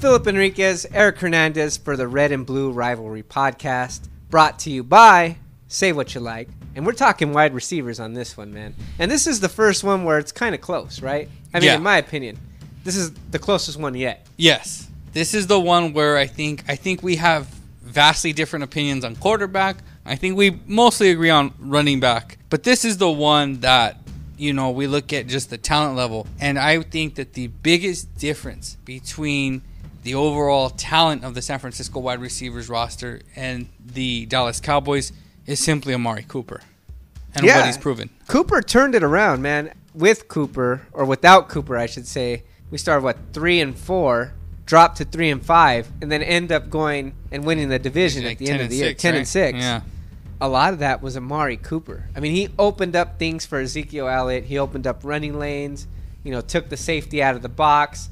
Phillip Enriquez, Eric Hernandez for the Red and Blue Rivalry Podcast, brought to you by Say What You Like. And we're talking wide receivers on this one, man. And this is the first one where it's kind of close, right? I mean, yeah. In my opinion, this is the closest one yet. Yes. This is the one where I think we have vastly different opinions on quarterback. I think we mostly agree on running back. But this is the one that, you know, we look at just the talent level. And I think that the biggest difference between the overall talent of the San Francisco wide receivers roster and the Dallas Cowboys is simply Amari Cooper and what he's proven. Cooper turned it around, man. With Cooper, or without Cooper, I should say, we started, 3-4, dropped to 3-5, and then end up going and winning the division at the end of the year, 10-6. Yeah. A lot of that was Amari Cooper. I mean, he opened up things for Ezekiel Elliott. He opened up running lanes, you know, took the safety out of the box,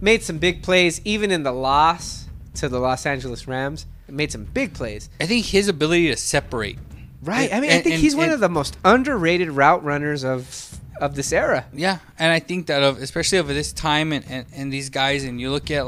made some big plays, even in the loss to the Los Angeles Rams. Made some big plays. I think his ability to separate. Right. I mean, I think he's one of the most underrated route runners of this era. Yeah, and I think that especially of this time and these guys, and you look at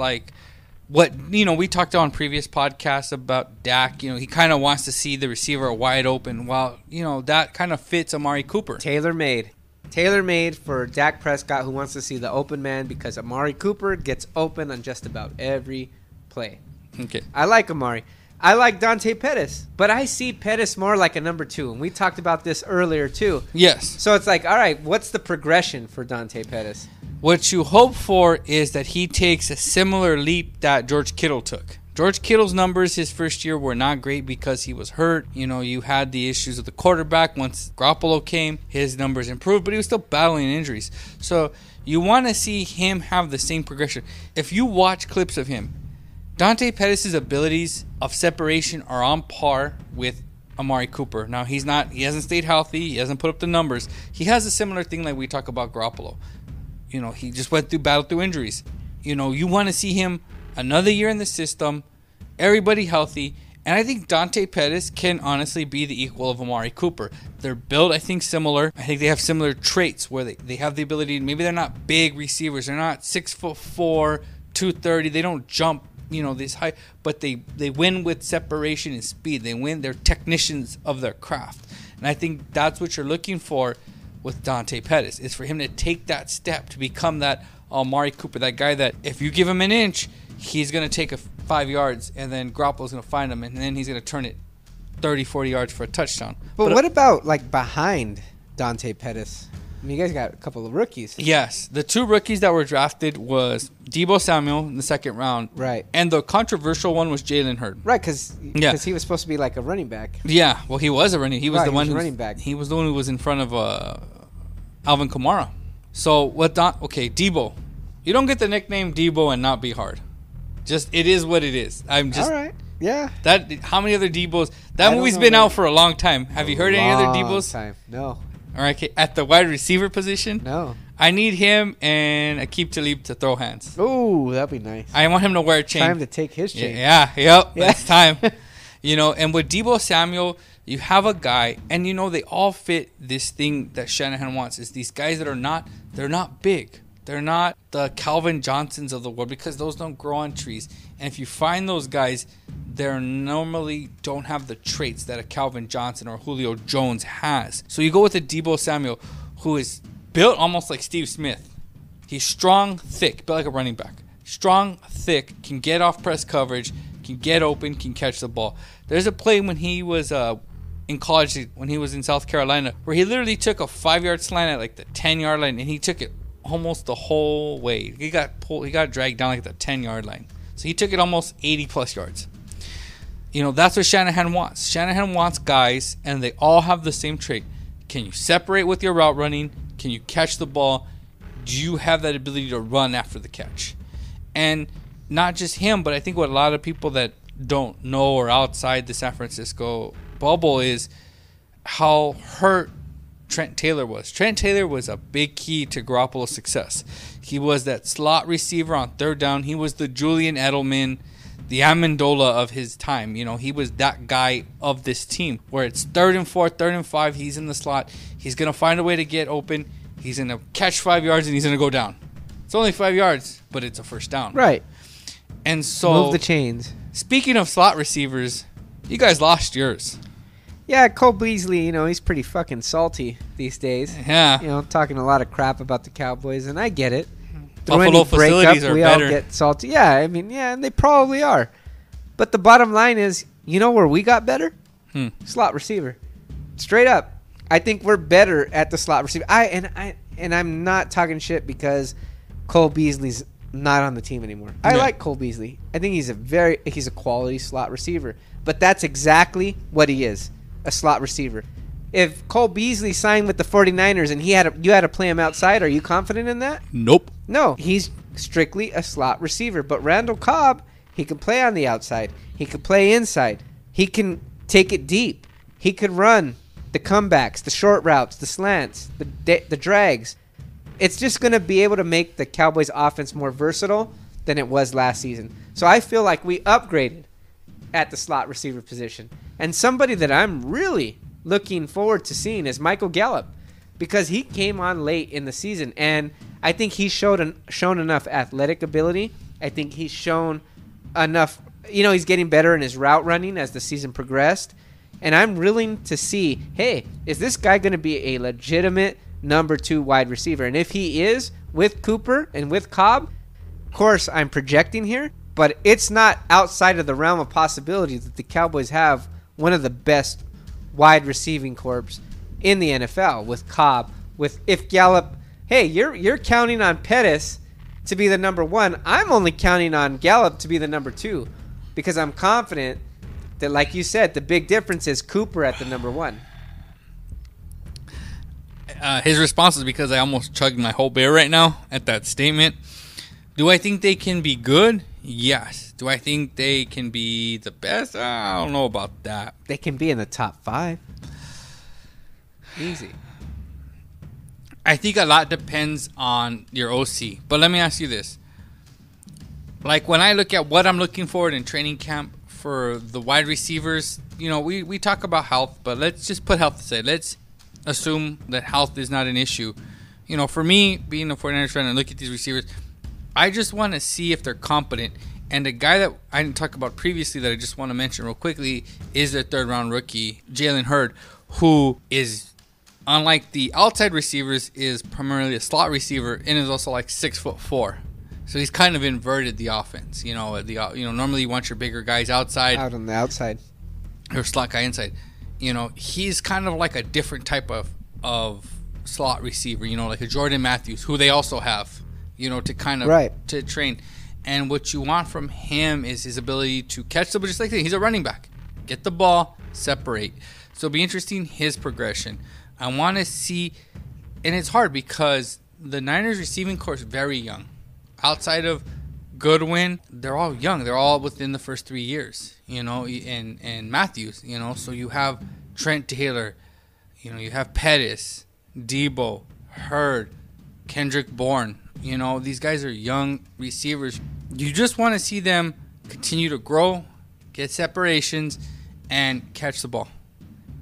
we talked on previous podcasts about Dak. You know, he kind of wants to see the receiver wide open. Well, you know, that kind of fits Amari Cooper. Tailor-made for Dak Prescott, who wants to see the open man, because Amari Cooper gets open on just about every play. Okay. I like Amari. I like Dante Pettis, but I see Pettis more like a number 2, and we talked about this earlier too. Yes. So it's like, all right, what's the progression for Dante Pettis? What you hope for is that he takes a similar leap that George Kittle took. George Kittle's numbers his first year were not great because he was hurt. You know, you had the issues with the quarterback. Once Garoppolo came, his numbers improved, but he was still battling injuries. So you want to see him have the same progression. If you watch clips of him, Dante Pettis' abilities of separation are on par with Amari Cooper. Now, he hasn't stayed healthy. He hasn't put up the numbers. He has a similar thing like we talk about Garoppolo. You know, he just battled through injuries. You know, you want to see him another year in the system, everybody healthy. And I think Dante Pettis can honestly be the equal of Amari Cooper. They're built, I think, similar. I think they have similar traits where they have the ability. Maybe they're not big receivers. They're not 6'4", 230. They don't jump, you know, this high, but they win with separation and speed. They win. They're technicians of their craft. And I think that's what you're looking for with Dante Pettis, is for him to take that step to become that Amari Cooper, that guy that if you give him an inch, he's going to take 5 yards, and then Garoppolo's going to find him, and then he's going to turn it 30, 40 yards for a touchdown. But what about, behind Dante Pettis? I mean, you guys got a couple of rookies. Yes. The 2 rookies that were drafted was Deebo Samuel in the 2nd round. Right. And the controversial one was Jalen Hurd. Right, because he was supposed to be like a running back. Yeah. Well, he was a running back. He was the one who was in front of Alvin Kamara. So, Deebo. You don't get the nickname Deebo and not be hard. Just, it is what it is. All right. Yeah. How many other Deebos? That movie's been out for a long time. Have you heard any other Deebos? Long time. No. All right, at the wide receiver position, no. I need him and Aqib Talib to throw hands. Oh, that'd be nice. I want him to wear a chain. Time to take his chain. Yeah. That's time. You know, and with Deebo Samuel, you have a guy, and you know they all fit this thing that Shanahan wants. Is these guys that they're not big. They're not the Calvin Johnsons of the world, because those don't grow on trees. And if you find those guys, they normally don't have the traits that a Calvin Johnson or Julio Jones has. So you go with a Deebo Samuel, who is built almost like Steve Smith. He's strong, thick, built like a running back. Strong, thick, can get off press coverage, can get open, can catch the ball. There's a play when he was in college, when he was in South Carolina, where he literally took a 5-yard slant at the 10-yard line, and he took it almost the whole way. He got dragged down the 10-yard line. So he took it almost 80-plus yards. You know, that's what Shanahan wants. Shanahan wants guys, and they all have the same trait. Can you separate with your route running? Can you catch the ball? Do you have that ability to run after the catch? And not just him, but I think what a lot of people that don't know or outside the San Francisco bubble is how hurt Trent Taylor was. Trent Taylor was a big key to Garoppolo's success. He was that slot receiver on 3rd down. He was the Julian Edelman, the Amendola of his time. You know, he was that guy of this team where it's 3rd and 4, 3rd and 5. He's in the slot. He's going to find a way to get open. He's going to catch 5 yards, and he's going to go down. It's only 5 yards, but it's a first down. Right. And so move the chains. Speaking of slot receivers, you guys lost yours. Yeah, Cole Beasley, you know, he's pretty fucking salty these days. Yeah. You know, talking a lot of crap about the Cowboys, and I get it. Through Buffalo facilities breakup, are we better. All get salty. Yeah, I mean, yeah, and they probably are. But the bottom line is, you know where we got better? Slot receiver. Straight up. I think we're better at the slot receiver. I'm not talking shit because Cole Beasley's not on the team anymore. I like Cole Beasley. I think he's a quality slot receiver. But that's exactly what he is, a slot receiver. If Cole Beasley signed with the 49ers and you had to play him outside, are you confident in that? Nope. No, he's strictly a slot receiver. But Randall Cobb, he can play on the outside. He can play inside. He can take it deep. He could run the comebacks, the short routes, the slants, the drags. It's just going to be able to make the Cowboys offense more versatile than it was last season. So I feel like we upgraded at the slot receiver position. And somebody that I'm really looking forward to seeing is Michael Gallup, because he came on late in the season, and I think he's shown enough athletic ability. I think he's shown enough. You know, he's getting better in his route running as the season progressed. And I'm willing to see, hey, is this guy going to be a legitimate number 2 wide receiver? And if he is, with Cooper and with Cobb, of course I'm projecting here, but it's not outside of the realm of possibility that the Cowboys have one of the best wide receiving corps in the NFL with Cobb. If Gallup, hey, you're counting on Pettis to be the number 1. I'm only counting on Gallup to be the number 2, because I'm confident that, like you said, the big difference is Cooper at the number 1. His response is because I almost chugged my whole beer right now at that statement. Do I think they can be good? Yes. Do I think they can be the best? I don't know about that. They can be in the top 5. Easy. I think a lot depends on your OC. But let me ask you this. Like, when I look at what I'm looking for in training camp, for the wide receivers, you know, we talk about health, but let's just put health aside. Let's assume that health is not an issue. You know, for me, being a 49ers fan and look at these receivers, I just want to see if they're competent. And a guy that I didn't talk about previously that I just want to mention real quickly is their third-round rookie, Jalen Hurd, who is, unlike the outside receivers, is primarily a slot receiver and is also like 6'4". So he's kind of inverted the offense, you know. Normally you want your bigger guys outside, out on the outside, or slot guy inside. You know, he's kind of like a different type of slot receiver, you know, like a Jordan Matthews, who they also have, you know, to kind of to train. And what you want from him is his ability to catch the ball, just like that. He's a running back, get the ball, separate. So it'll be interesting his progression. I want to see, and it's hard because the Niners receiving corps is very young. Outside of Goodwin, they're all young. They're all within the first 3 years, you know, and Matthews, you know. So you have Trent Taylor, you know, you have Pettis, Deebo, Hurd, Kendrick Bourne. You know, these guys are young receivers. You just want to see them continue to grow, get separations, and catch the ball.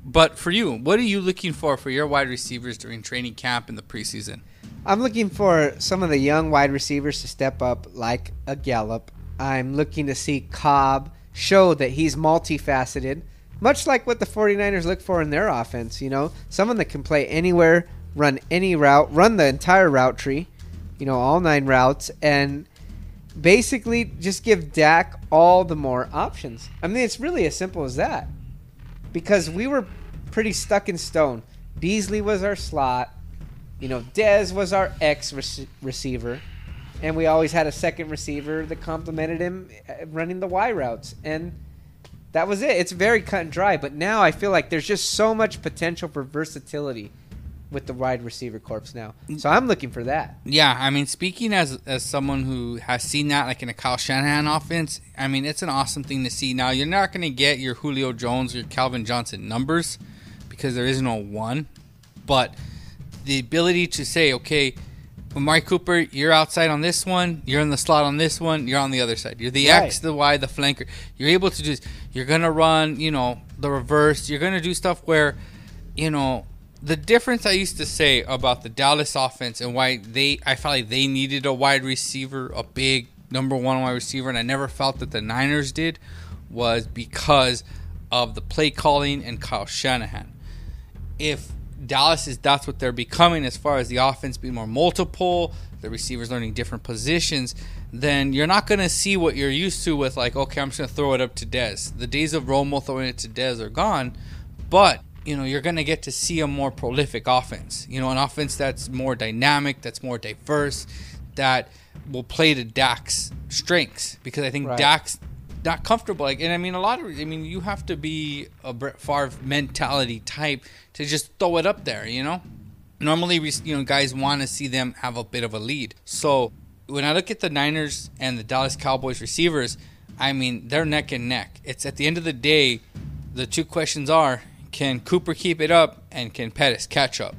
But for you, what are you looking for your wide receivers during training camp and the preseason? I'm looking for some of the young wide receivers to step up like a Gallup. I'm looking to see Cobb show that he's multifaceted, much like what the 49ers look for in their offense, you know, someone that can play anywhere, run any route, run the entire route tree, you know, all 9 routes, and basically just give Dak all the more options. I mean, it's really as simple as that, because we were pretty stuck in stone. Beasley was our slot. You know, Dez was our receiver, and we always had a second receiver that complemented him running the Y routes, and that was it. It's very cut and dry, but now I feel like there's just so much potential for versatility with the wide receiver corps now. So I'm looking for that. Yeah, I mean, speaking as someone who has seen that, like in a Kyle Shanahan offense, I mean, it's an awesome thing to see. Now, you're not going to get your Julio Jones or your Calvin Johnson numbers because there is no one, but the ability to say, okay, Amari Cooper, you're outside on this one, you're in the slot on this one, you're on the other side. You're the X, the Y, the flanker. You're able to do this. You're going to run, you know, the reverse. You're going to do stuff where, you know, the difference I used to say about the Dallas offense and why I felt like they needed a wide receiver, a big number one wide receiver, and I never felt that the Niners did, was because of the play calling and Kyle Shanahan. If Dallas is, that's what they're becoming as far as the offense being more multiple, the receivers learning different positions, then you're not going to see what you're used to with, like, okay, I'm just going to throw it up to Dez. The days of Romo throwing it to Dez are gone, but you know, you're going to get to see a more prolific offense, you know, an offense that's more dynamic, that's more diverse, that will play to Dak's strengths, because I think Dak's not comfortable. Like, and I mean, you have to be a Brett Favre mentality type to just throw it up there, you know? Normally, guys want to see them have a bit of a lead. So when I look at the Niners and the Dallas Cowboys receivers, I mean, they're neck and neck. It's at the end of the day, the two questions are, can Cooper keep it up and can Pettis catch up?